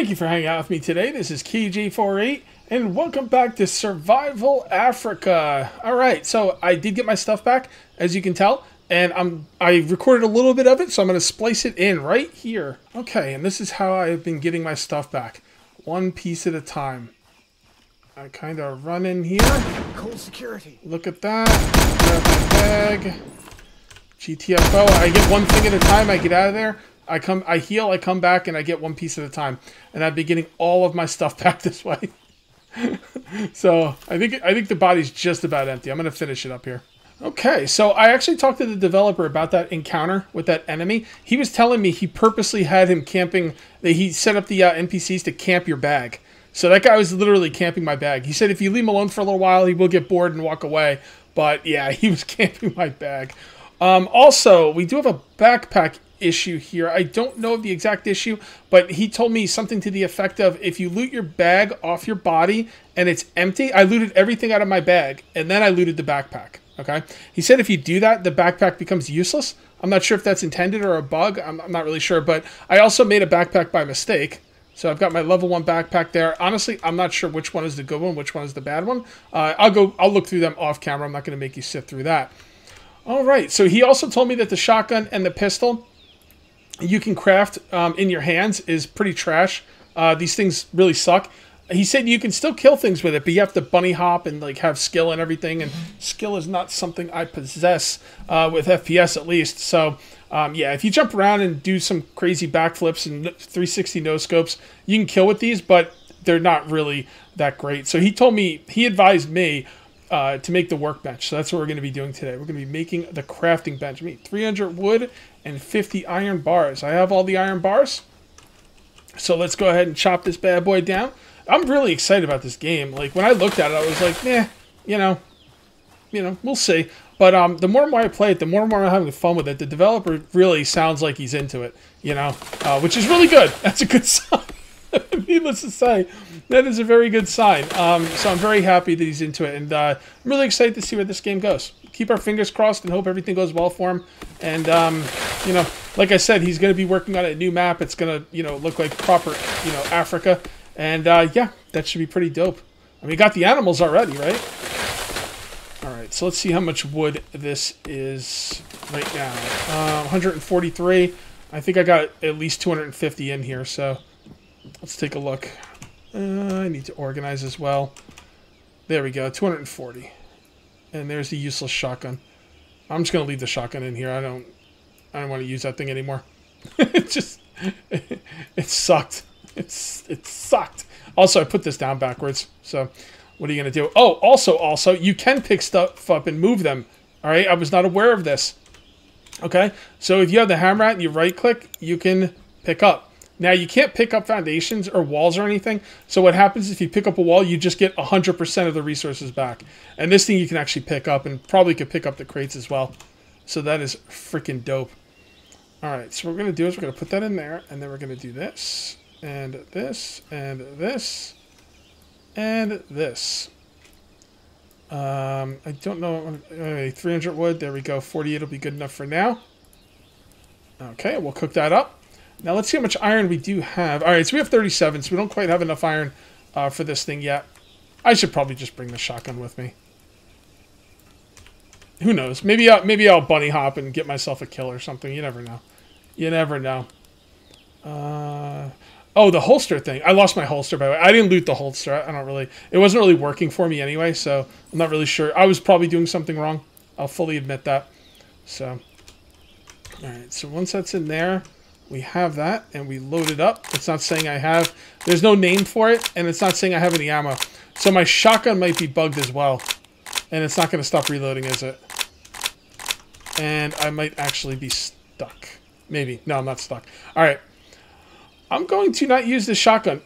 Thank you for hanging out with me today. This is KG48, and welcome back to Survival Africa. All right, so I did get my stuff back, as you can tell, and I recorded a little bit of it, so I'm going to splice it in right here. Okay, and this is how I've been getting my stuff back, one piece at a time. I kind of run in here. Cold security. Look at that. Grab my bag. GTFO. I get one thing at a time. I get out of there. I heal, I come back, and I get one piece at a time. And I'd be getting all of my stuff back this way. So I think the body's just about empty. I'm going to finish it up here. Okay, so I actually talked to the developer about that encounter with that enemy. He was telling me he purposely had him camping. He set up the NPCs to camp your bag. So that guy was literally camping my bag. He said if you leave him alone for a little while, he will get bored and walk away. But yeah, he was camping my bag. Also, we do have a backpack issue here. I don't know the exact issue, but he told me something to the effect of, if you loot your bag off your body and it's empty, I looted everything out of my bag, and then I looted the backpack, okay? He said if you do that, the backpack becomes useless. I'm not sure if that's intended or a bug. I'm not really sure, but I also made a backpack by mistake. So I've got my level 1 backpack there. Honestly, I'm not sure which one is the good one, which one is the bad one. I'll look through them off camera. I'm not going to make you sit through that. All right, so he also told me that the shotgun and the pistol you can craft in your hands is pretty trash. These things really suck. He said you can still kill things with it, but you have to bunny hop and like have skill and everything, and skill is not something I possess with FPS at least. So yeah, if you jump around and do some crazy backflips and 360 no-scopes, you can kill with these, but they're not really that great. So he told me, he advised me to make the workbench. So that's what we're going to be doing today. We're going to be making the crafting bench. I mean, 300 wood and 50 iron bars. I have all the iron bars. So let's go ahead and chop this bad boy down. I'm really excited about this game. Like, when I looked at it, I was like, eh, you know, we'll see. But the more and more I play it, the more and more I'm having fun with it. The developer really sounds like he's into it, you know, which is really good. That's a good sign. Needless to say, that is a very good sign. So I'm very happy that he's into it, and I'm really excited to see where this game goes. Keep our fingers crossed and hope everything goes well for him. And you know, like I said, he's going to be working on a new map. It's going to, you know, look like proper, you know, Africa. And yeah, that should be pretty dope. I mean, we got the animals already, right? All right, so let's see how much wood this is right now. 143. I think I got at least 250 in here, so let's take a look. I need to organize as well. There we go, 240. And there's the useless shotgun. I'm just going to leave the shotgun in here. I don't want to use that thing anymore. It sucked. It sucked. Also, I put this down backwards. So what are you going to do? Oh, also, you can pick stuff up and move them. All right, I was not aware of this. Okay, so if you have the hammer out and you right-click, you can pick up. Now, you can't pick up foundations or walls or anything, so what happens if you pick up a wall, you just get 100% of the resources back. And this thing you can actually pick up, and probably could pick up the crates as well. So that is freaking dope. All right, so what we're going to do is we're going to put that in there, and then we're going to do this, and this, and this, and this. I don't know, 300 wood, there we go, 48 will be good enough for now. Okay, we'll cook that up. Now, let's see how much iron we do have. All right, so we have 37, so we don't quite have enough iron for this thing yet. I should probably just bring the shotgun with me. Who knows? Maybe I'll bunny hop and get myself a kill or something. You never know. You never know. Oh, the holster thing. I lost my holster, by the way. I didn't loot the holster. I don't really... It wasn't really working for me anyway, so I'm not really sure. I was probably doing something wrong. I'll fully admit that. So, all right, so once that's in there... We have that, and we load it up. It's not saying I have... There's no name for it, and it's not saying I have any ammo. So my shotgun might be bugged as well. And it's not going to stop reloading, is it? And I might actually be stuck. Maybe. No, I'm not stuck. All right. I'm going to not use the shotgun.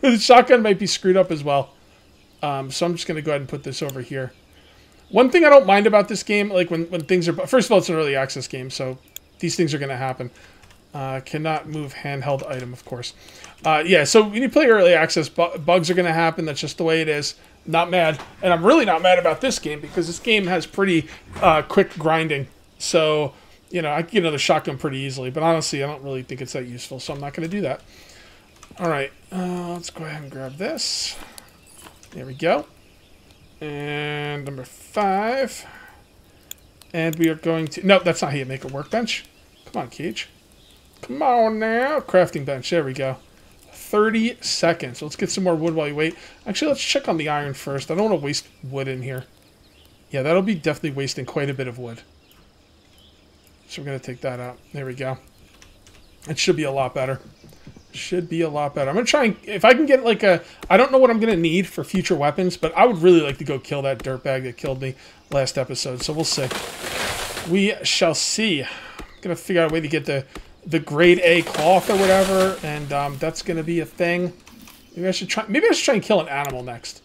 The shotgun might be screwed up as well. So I'm just going to go ahead and put this over here. One thing I don't mind about this game, like when things are... First of all, it's an early access game, so these things are going to happen. Cannot move handheld item, of course. Yeah, so when you play early access, bugs are going to happen. That's just the way it is. Not mad. And I'm really not mad about this game because this game has pretty quick grinding. So, you know, I can get another shotgun pretty easily. But honestly, I don't really think it's that useful, so I'm not going to do that. Alright, let's go ahead and grab this. There we go. And number 5. And we are going to... No, that's not how you make a workbench. Come on, Cage. Come on now. Crafting bench. There we go. 30 seconds. Let's get some more wood while you wait. Actually, let's check on the iron first. I don't want to waste wood in here. Yeah, that'll be definitely wasting quite a bit of wood. So we're going to take that out. There we go. It should be a lot better. Should be a lot better. I'm going to try and... If I can get like a... I don't know what I'm going to need for future weapons, but I would really like to go kill that dirtbag that killed me last episode. So we'll see. We shall see. I'm going to figure out a way to get the grade A cloth or whatever, and that's going to be a thing. Maybe I should try and kill an animal next.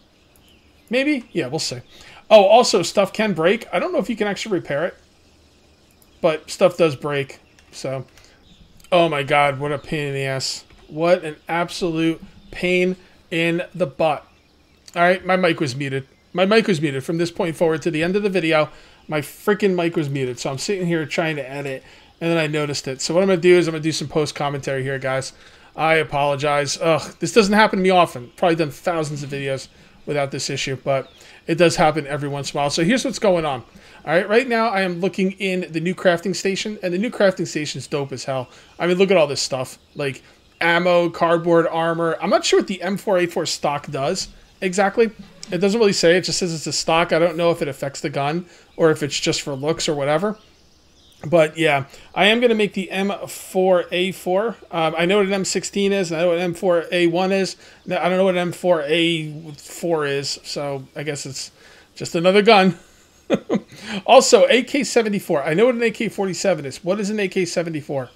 Maybe? Yeah, we'll see. Oh, also, stuff can break. I don't know if you can actually repair it, but stuff does break, so... Oh my god, what a pain in the ass. What an absolute pain in the butt. Alright, my mic was muted. My mic was muted from this point forward to the end of the video. My freaking mic was muted, so I'm sitting here trying to edit, and then I noticed it. So what I'm going to do is I'm going to do some post-commentary here, guys. I apologize. Ugh, this doesn't happen to me often. Probably done thousands of videos without this issue, but it does happen every once in a while. So here's what's going on. All right, right now I am looking in the new crafting station, and the new crafting station is dope as hell. I mean, look at all this stuff, like ammo, cardboard, armor. I'm not sure what the M4A4 stock does exactly. It doesn't really say. It just says it's a stock. I don't know if it affects the gun or if it's just for looks or whatever. But yeah, I am going to make the M4A4. I know what an M16 is, and I know what an M4A1 is. Now, I don't know what an M4A4 is, so I guess it's just another gun. Also, AK-74. I know what an AK-47 is. What is an AK-74?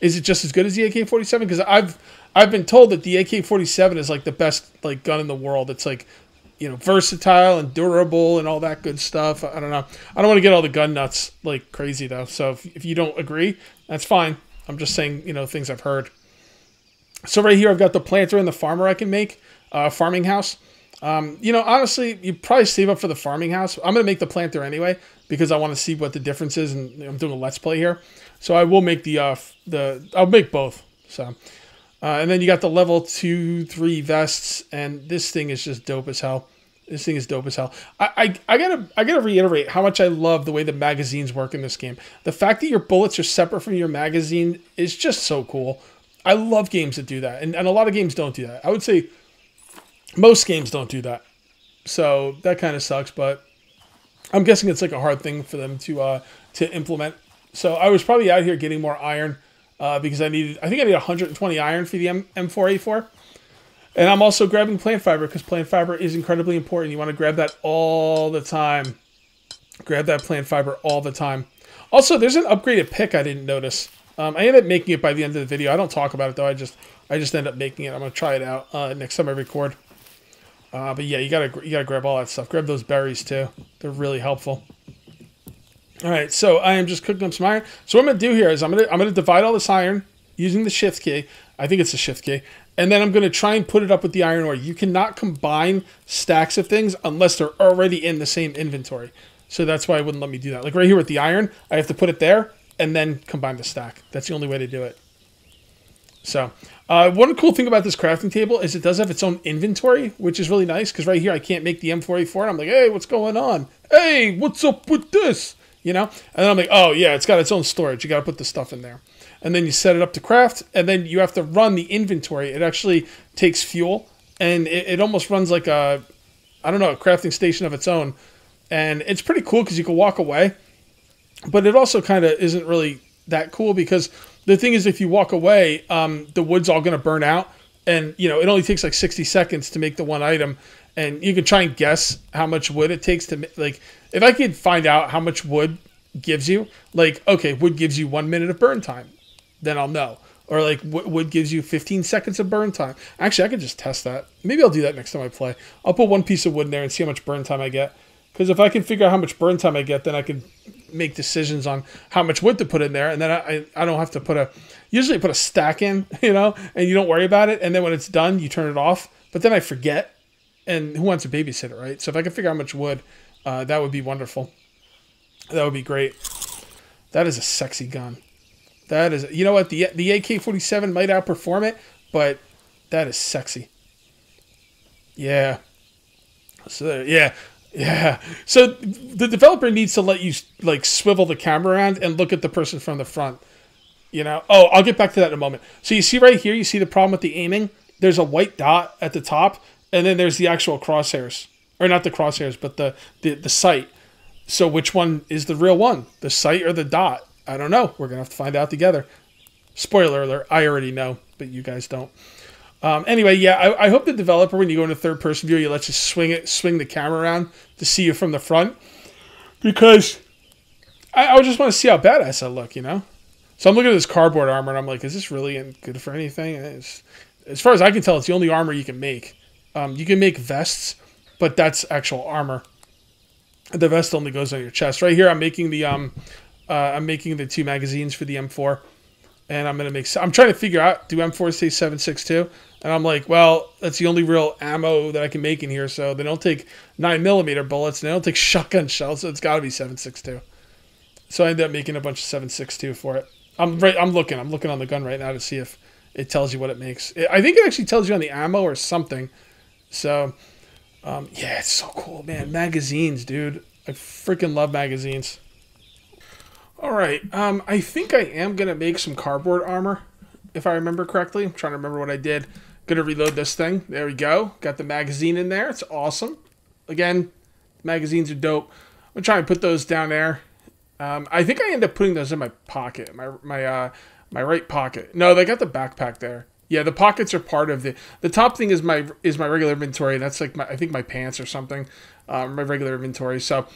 Is it just as good as the AK-47? Because I've been told that the AK-47 is like the best like gun in the world. It's like, you know, versatile and durable and all that good stuff. I don't know. I don't want to get all the gun nuts like crazy though. So if you don't agree, that's fine. I'm just saying, you know, things I've heard. So right here, I've got the planter and the farmer I can make. Farming house. You know, honestly, you probably save up for the farming house. I'm going to make the planter anyway because I want to see what the difference is, and I'm doing a let's play here. So I will make I'll make both. So, and then you got the level 2, 3 vests, and this thing is just dope as hell. This thing is dope as hell. I gotta reiterate how much I love the way the magazines work in this game. The fact that your bullets are separate from your magazine is just so cool. I love games that do that, and a lot of games don't do that. I would say most games don't do that, so that kind of sucks, but I'm guessing it's like a hard thing for them to implement. So I was probably out here getting more iron because I think I need 120 iron for the M4A4, and I'm also grabbing plant fiber because plant fiber is incredibly important. You want to grab that all the time. Grab that plant fiber all the time. Also, there's an upgraded pick I didn't notice. I ended up making it by the end of the video. I don't talk about it though. I just end up making it. I'm gonna try it out next time I record. But yeah, you gotta grab all that stuff. Grab those berries too; they're really helpful. All right, so I am just cooking up some iron. So what I'm gonna do here is I'm gonna divide all this iron using the shift key. I think it's the shift key, and then I'm gonna try and put it up with the iron ore. You cannot combine stacks of things unless they're already in the same inventory. So that's why it wouldn't let me do that. Like right here with the iron, I have to put it there and then combine the stack. That's the only way to do it. So one cool thing about this crafting table is it does have its own inventory, which is really nice because right here I can't make the M4A4. And I'm like, hey, what's going on? Hey, what's up with this? You know? And then I'm like, oh, yeah, it's got its own storage. You got to put the stuff in there. And then you set it up to craft, and then you have to run the inventory. It actually takes fuel, and it almost runs like a, I don't know, a crafting station of its own. And it's pretty cool because you can walk away, but it also kind of isn't really that cool because... The thing is, if you walk away, the wood's all going to burn out. And, you know, it only takes like 60 seconds to make the one item. And you can try and guess how much wood it takes to make. Like, if I could find out how much wood gives you, like, okay, wood gives you 1 minute of burn time, then I'll know. Or, like, wood gives you 15 seconds of burn time. Actually, I could just test that. Maybe I'll do that next time I play. I'll put one piece of wood in there and see how much burn time I get. Because if I can figure out how much burn time I get, then I can make decisions on how much wood to put in there. And then I don't have to put usually put a stack in, you know, and you don't worry about it. And then when it's done, you turn it off. But then I forget. And who wants a babysitter, right? So if I can figure out how much wood, that would be wonderful. That would be great. That is a sexy gun. That is, you know what? The AK-47 might outperform it, but That is sexy. Yeah. So yeah. Yeah. So the developer needs to let you like swivel the camera around and look at the person from the front. You know? Oh, I'll get back to that in a moment. So you see right here, you see the problem with the aiming? There's a white dot at the top, and then there's the actual crosshairs. Or not the crosshairs, but the sight. So which one is the real one? The sight or the dot? I don't know. We're going to have to find out together. Spoiler alert, I already know, but you guys don't. Anyway, yeah, I hope the developer, when you go into third-person view, you let you swing the camera around to see you from the front. Because I just want to see how badass I look, you know? So I'm looking at this cardboard armor, and I'm like, is this really good for anything? It's, as far as I can tell, it's the only armor you can make. You can make vests, but that's actual armor. The vest only goes on your chest. Right here, I'm making the two magazines for the M4, and I'm gonna make. I'm trying to figure out, do M4 say 7.62? And I'm like, well, that's the only real ammo that I can make in here. So they don't take 9mm bullets, and they don't take shotgun shells. So it's got to be 7.62. So I ended up making a bunch of 7.62 for it. I'm looking on the gun right now to see if it tells you what it makes. I think it actually tells you on the ammo or something. So. Yeah, it's so cool, man. Magazines, dude. I freaking love magazines. All right. I think I am going to make some cardboard armor, if I remember correctly. I'm trying to remember what I did. Going to reload this thing. There we go. Got the magazine in there. It's awesome. Again, magazines are dope. I'm going to try and put those down there. I think I end up putting those in my pocket, my right pocket. No, they got the backpack there. Yeah, the pockets are part of the top thing is my regular inventory. That's like I think my pants or something, my regular inventory. So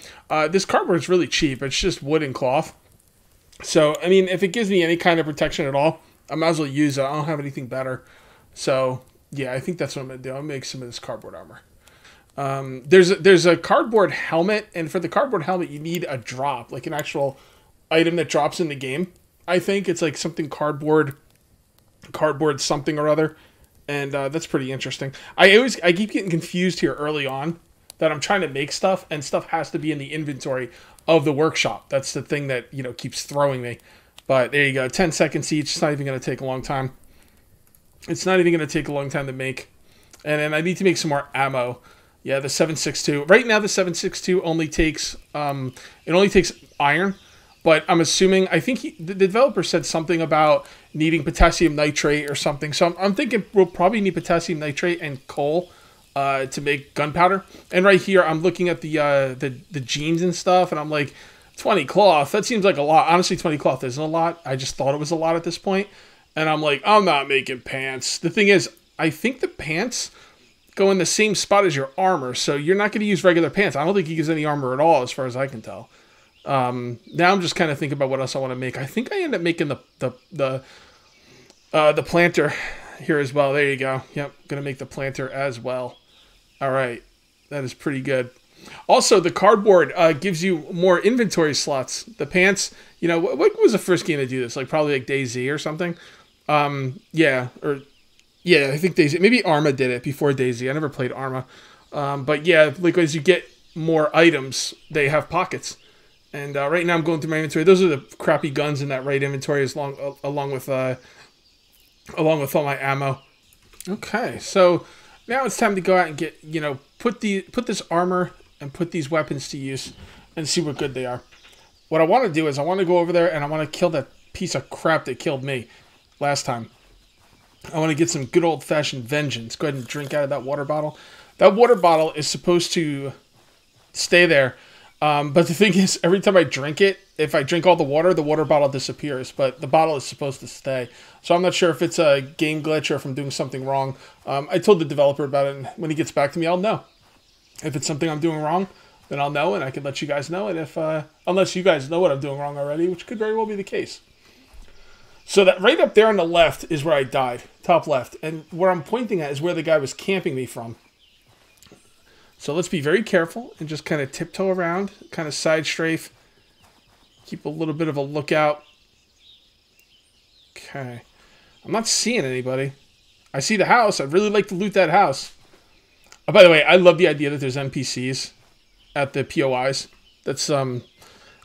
this cardboard is really cheap. It's just wood and cloth. So I mean, if it gives me any kind of protection at all, I might as well use it. I don't have anything better. So yeah, I think that's what I'm gonna do. I'll make some of this cardboard armor. There's a cardboard helmet, and for the cardboard helmet, you need a drop, like an actual item that drops in the game. I think it's like something cardboard something or other, and that's pretty interesting. I keep getting confused here early on that I'm trying to make stuff, and stuff has to be in the inventory of the workshop. That's the thing that, you know, keeps throwing me. But there you go, 10 seconds each. It's not even going to take a long time. It's not even going to take a long time to make. And then I need to make some more ammo. Yeah, the 7.62. Right now the 7.62 only takes iron. But I'm assuming, I think the developer said something about needing potassium nitrate or something. So I'm thinking we'll probably need potassium nitrate and coal to make gunpowder. And right here, I'm looking at the jeans and stuff, and I'm like, 20 cloth, that seems like a lot. Honestly, 20 cloth isn't a lot. I just thought it was a lot at this point. And I'm like, I'm not making pants. The thing is, I think the pants go in the same spot as your armor. So you're not going to use regular pants. I don't think you use any armor at all, as far as I can tell. Now I'm just kind of thinking about what else I want to make. I think I end up making the planter here as well. There you go. Yep. Gonna make the planter as well. All right. That is pretty good. Also, the cardboard, gives you more inventory slots. The pants, you know, what was the first game to do this? Like probably like DayZ or something. Yeah. Or yeah, I think DayZ, maybe Arma did it before DayZ. I never played Arma. But yeah, like as you get more items, they have pockets. And right now I'm going through my inventory. Those are the crappy guns in that right inventory, along with all my ammo. Okay, so now it's time to go out and get, you know, put this armor and put these weapons to use and see what good they are. What I want to do is I want to go over there and I want to kill that piece of crap that killed me last time. I want to get some good old-fashioned vengeance. Go ahead and drink out of that water bottle. That water bottle is supposed to stay there. But the thing is, every time I drink it, if I drink all the water bottle disappears, but the bottle is supposed to stay. So I'm not sure if it's a game glitch or if I'm doing something wrong. I told the developer about it, and when he gets back to me, I'll know. If it's something I'm doing wrong, then I'll know, and I can let you guys know. And if unless you guys know what I'm doing wrong already, which could very well be the case. So that right up there on the left is where I died, top left. And where I'm pointing at is where the guy was camping me from. So let's be very careful and just kind of tiptoe around, kind of side strafe. Keep a little bit of a lookout. Okay. I'm not seeing anybody. I see the house. I'd really like to loot that house. Oh, by the way, I love the idea that there's NPCs at the POIs. That's, okay,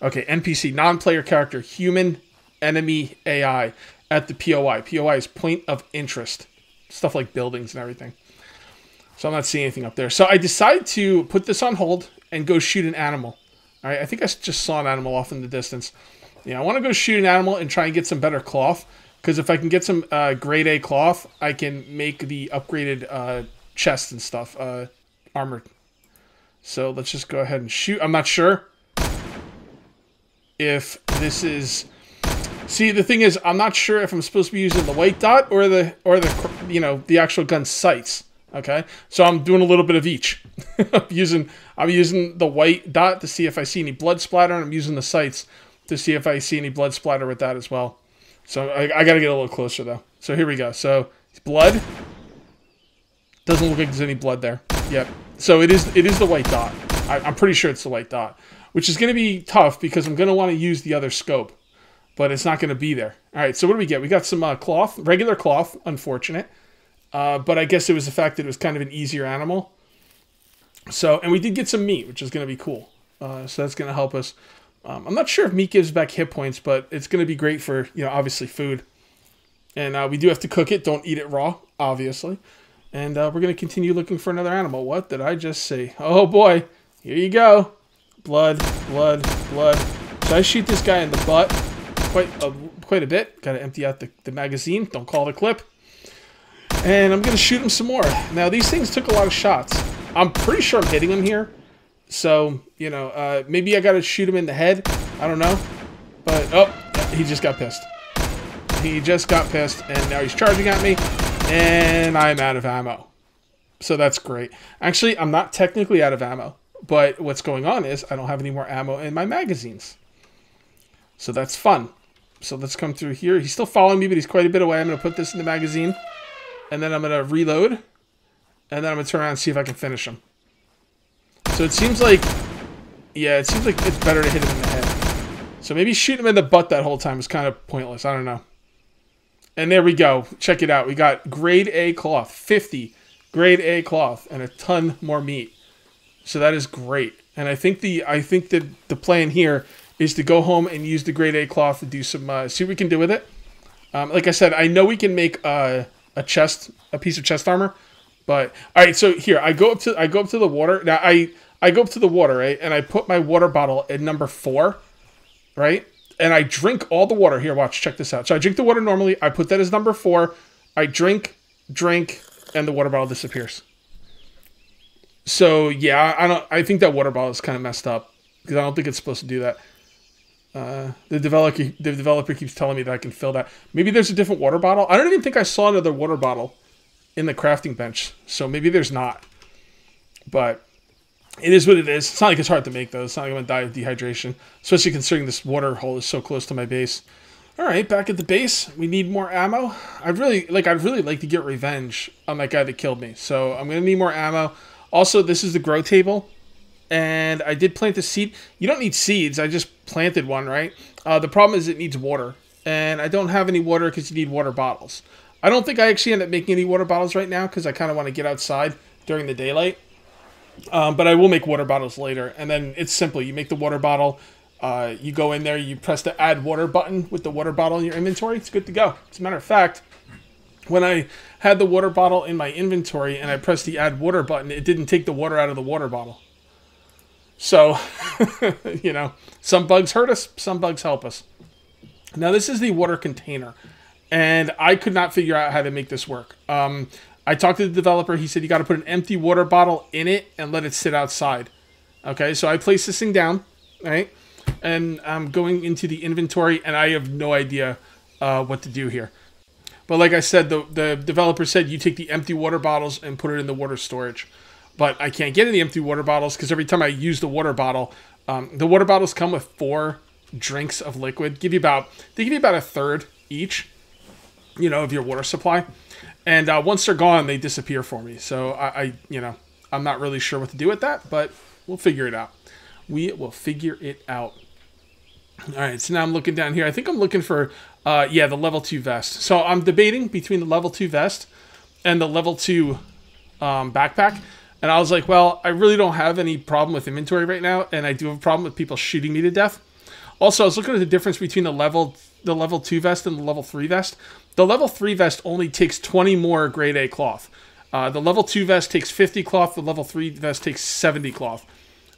NPC, non-player character, human, enemy, AI, at the POI. POI is point of interest. stuff like buildings and everything. So I'm not seeing anything up there. So I decided to put this on hold and go shoot an animal. All right, I think I just saw an animal off in the distance. Yeah, I want to go shoot an animal and try and get some better cloth. Because if I can get some grade A cloth, I can make the upgraded chest and stuff, armored. So let's just go ahead and shoot. I'm not sure if this is... See, the thing is, I'm not sure if I'm supposed to be using the white dot or the you know, the actual gun sights. Okay, so I'm doing a little bit of each. I'm using the white dot to see if I see any blood splatter, and I'm using the sights to see if I see any blood splatter with that as well. So I gotta get a little closer though. So here we go. So blood. Doesn't look like there's any blood there. Yep. So it is the white dot. I'm pretty sure it's the white dot, which is gonna be tough because I'm gonna want to use the other scope, but it's not gonna be there. All right. So what do we get? We got some cloth, regular cloth. Unfortunate, but I guess it was the fact that it was kind of an easier animal. So and we did get some meat, which is gonna be cool. So that's gonna help us. I'm not sure if meat gives back hit points, but it's going to be great for, you know, obviously food. And we do have to cook it. Don't eat it raw, obviously. And we're going to continue looking for another animal. What did I just see? Oh, boy. Here you go. Blood, blood, blood. So I shoot this guy in the butt quite a bit. Got to empty out the magazine. Don't call it a clip. And I'm going to shoot him some more. Now, these things took a lot of shots. I'm pretty sure I'm hitting him here. So, you know, maybe I gotta shoot him in the head. I don't know. But, oh, he just got pissed. He just got pissed, and now he's charging at me, and I'm out of ammo. So that's great. Actually, I'm not technically out of ammo, but what's going on is I don't have any more ammo in my magazines. So that's fun. So let's come through here. He's still following me, but he's quite a bit away. I'm gonna put this in the magazine, and then I'm gonna reload, and then I'm gonna turn around and see if I can finish him. So it seems like, yeah, it seems like it's better to hit him in the head. So maybe shooting him in the butt that whole time is kind of pointless. I don't know. And there we go. Check it out. We got grade A cloth, 50 grade A cloth, and a ton more meat. So that is great. And I think the plan here is to go home and use the grade A cloth to do some see what we can do with it. Like I said, I know we can make a piece of chest armor. But all right, so here I go up to the water. Now I go up to the water, right? And I put my water bottle at number 4, right? And I drink all the water. Here, watch, check this out. So I drink the water normally. I put that as number 4. I drink, and the water bottle disappears. So yeah, I think that water bottle is kind of messed up because I don't think it's supposed to do that. The developer keeps telling me that I can fill that. Maybe there's a different water bottle. I don't even think I saw another water bottle in the crafting bench, so maybe there's not, but it is what it is. It's not like it's hard to make those. It's not like I'm gonna die of dehydration, especially considering this water hole is so close to my base. All right, back at the base, we need more ammo. I'd really like to get revenge on that guy that killed me, so I'm gonna need more ammo. Also, this is the grow table, and I did plant the seed. You don't need seeds. I just planted one, right? The problem is it needs water, and I don't have any water because you need water bottles. I don't think I actually end up making any water bottles right now because I kind of want to get outside during the daylight. But I will make water bottles later. And then it's simple. You make the water bottle. You go in there. You press the add water button with the water bottle in your inventory. It's good to go. As a matter of fact, when I had the water bottle in my inventory and I pressed the add water button, it didn't take the water out of the water bottle. So, you know, some bugs hurt us. Some bugs help us. Now, this is the water container. And I could not figure out how to make this work. I talked to the developer. He said you got to put an empty water bottle in it and let it sit outside. Okay, so I placed this thing down, right? And I'm going into the inventory, and I have no idea what to do here. But like I said, the developer said you take the empty water bottles and put it in the water storage. But I can't get any empty water bottles because every time I use the water bottle, the water bottles come with 4 drinks of liquid. They give you about 1/3 each, you know, of your water supply. And once they're gone, they disappear for me. So you know, I'm not really sure what to do with that, but we'll figure it out. We will figure it out. All right, so now I'm looking down here. I think I'm looking for, yeah, the level 2 vest. So I'm debating between the level 2 vest and the level 2 backpack. And I was like, well, I really don't have any problem with inventory right now. And I do have a problem with people shooting me to death. Also, I was looking at the difference between the level the level 2 vest and the level 3 vest. The level 3 vest only takes 20 more grade A cloth. The level 2 vest takes 50 cloth. The level 3 vest takes 70 cloth.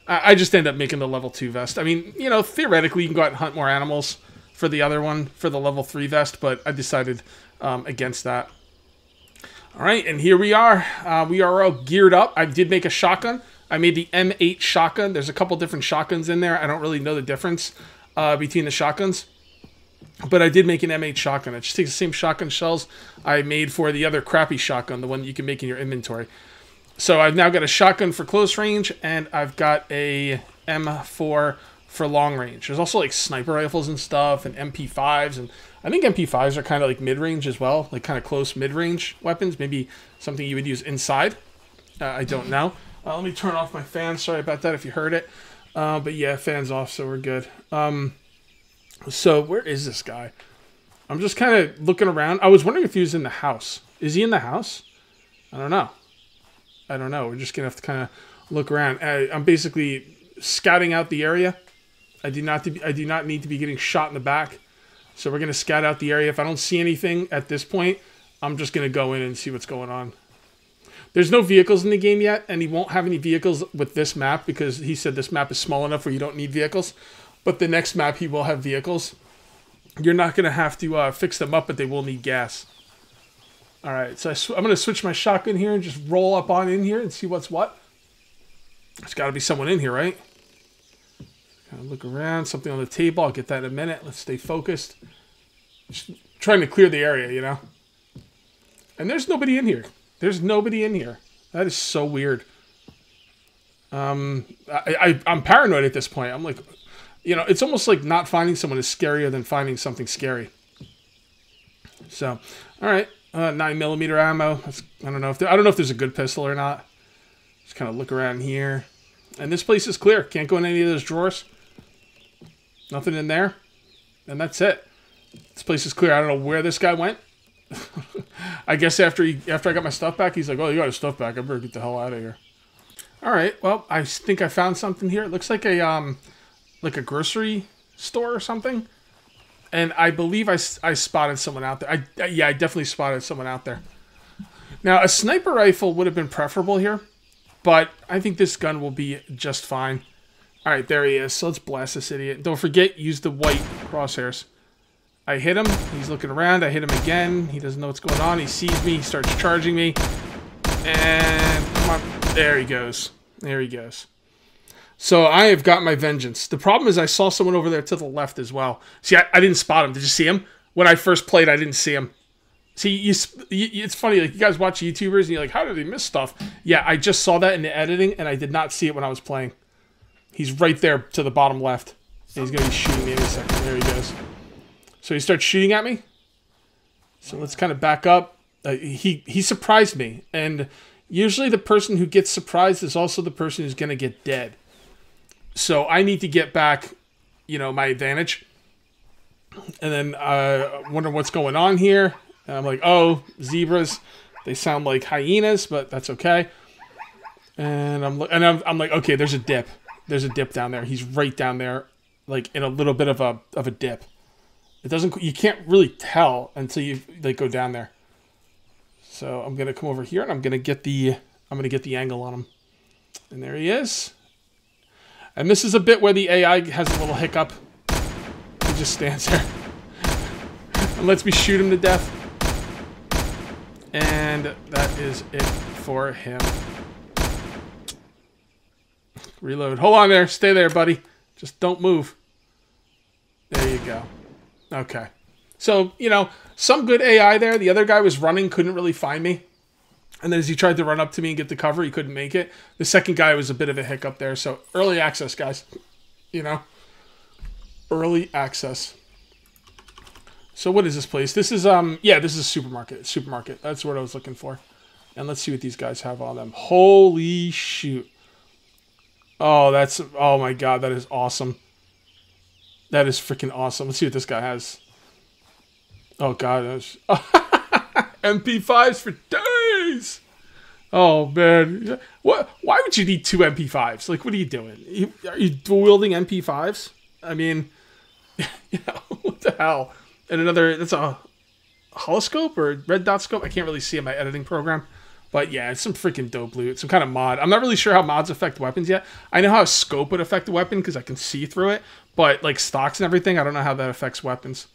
I just end up making the level 2 vest. I mean, you know, theoretically you can go out and hunt more animals for the other one, for the level 3 vest, but I decided against that. All right, and here we are. We are all geared up. I did make a shotgun. I made the M8 shotgun. There's a couple different shotguns in there. I don't really know the difference between the shotguns, but I did make an M8 shotgun. It just takes the same shotgun shells I made for the other crappy shotgun, the one that you can make in your inventory. So I've now got a shotgun for close range, and I've got a M4 for long range. There's also like sniper rifles and stuff, and MP5s, and I think MP5s are kind of like mid-range as well, like kind of close mid-range weapons, maybe something you would use inside. I don't know. Let me turn off my fan. Sorry about that if you heard it. But yeah, fan's off, so we're good. So where is this guy? I'm just kind of looking around. I was wondering if he was in the house. Is he in the house? I don't know. I don't know. We're just going to have to kind of look around. I'm basically scouting out the area. I do not need to be getting shot in the back. So we're going to scout out the area. If I don't see anything at this point, I'm just going to go in and see what's going on. There's no vehicles in the game yet, and he won't have any vehicles with this map because he said this map is small enough where you don't need vehicles. But the next map, he will have vehicles. You're not going to have to fix them up, but they will need gas. All right, so I'm going to switch my shotgun here and just roll up on in here and see what's what. There's got to be someone in here, right? Kind of look around, something on the table. I'll get that in a minute. Let's stay focused. Just trying to clear the area, you know? And there's nobody in here. There's nobody in here. That is so weird. I'm paranoid at this point. I'm like, you know, it's almost like not finding someone is scarier than finding something scary. So, all right. 9mm ammo. That's, I don't know if there's a good pistol or not. Just kind of look around here. And this place is clear. Can't go in any of those drawers. Nothing in there. And that's it. This place is clear. I don't know where this guy went. I guess after I got my stuff back, he's like, "Oh, you got your stuff back. I better get the hell out of here." All right. Well, I think I found something here. It looks like a grocery store or something. And I believe I spotted someone out there. Yeah, I definitely spotted someone out there. Now, a sniper rifle would have been preferable here, but I think this gun will be just fine. All right, there he is. So let's blast this idiot. Don't forget, use the white crosshairs. I hit him. He's looking around. I hit him again. He doesn't know what's going on. He sees me. He starts charging me. And come on. There he goes. There he goes. So I have got my vengeance. The problem is I saw someone over there to the left as well. See, I didn't spot him. Did you see him? When I first played, I didn't see him. See, it's funny. Like, you guys watch YouTubers, and you're like, how did they miss stuff? Yeah, I just saw that in the editing, and I did not see it when I was playing. He's right there to the bottom left. And he's going to be shooting me in a second. There he goes. So he starts shooting at me. So let's kind of back up. He surprised me. And usually the person who gets surprised is also the person who's going to get dead. So I need to get back, you know, my advantage. And then I wonder what's going on here. And I'm like, oh, zebras. They sound like hyenas, but that's okay. And I'm like, okay, there's a dip. There's a dip down there. He's right down there, like in a little bit of a dip. It doesn't. You can't really tell until you like go down there. So I'm gonna come over here and I'm gonna get the angle on him. And there he is. And this is a bit where the AI has a little hiccup. He just stands there. And lets me shoot him to death. And that is it for him. Reload. Hold on there. Stay there, buddy. Just don't move. There you go. Okay. So, you know, some good AI there. The other guy was running, couldn't really find me. And then as he tried to run up to me and get the cover, he couldn't make it. The second guy was a bit of a hiccup there. So early access, guys. You know? Early access. So what is this place? This is, yeah, this is a supermarket. Supermarket. That's what I was looking for. And let's see what these guys have on them. Holy shoot. Oh, that's, oh my God, that is awesome. That is freaking awesome. Let's see what this guy has. Oh, God. MP5s for days. Oh, man. What? Why would you need two MP5s? Like, what are you doing? Are you dual wielding MP5s? I mean, you know, what the hell? and another, that's a holoscope or red dot scope. I can't really see in my editing program. But yeah, it's some freaking dope loot. Some kind of mod. I'm not really sure how mods affect weapons yet. I know how a scope would affect a weapon because I can see through it. But like stocks and everything, I don't know how that affects weapons.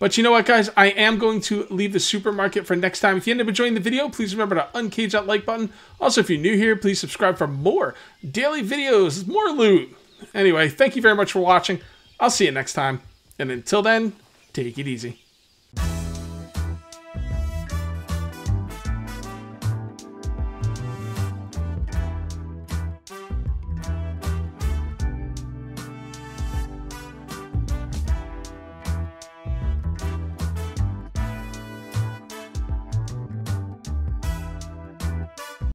But you know what, guys? I am going to leave the supermarket for next time. If you end up enjoying the video, please remember to uncage that like button. Also, if you're new here, please subscribe for more daily videos, more loot. Anyway, thank you very much for watching. I'll see you next time. And until then, take it easy.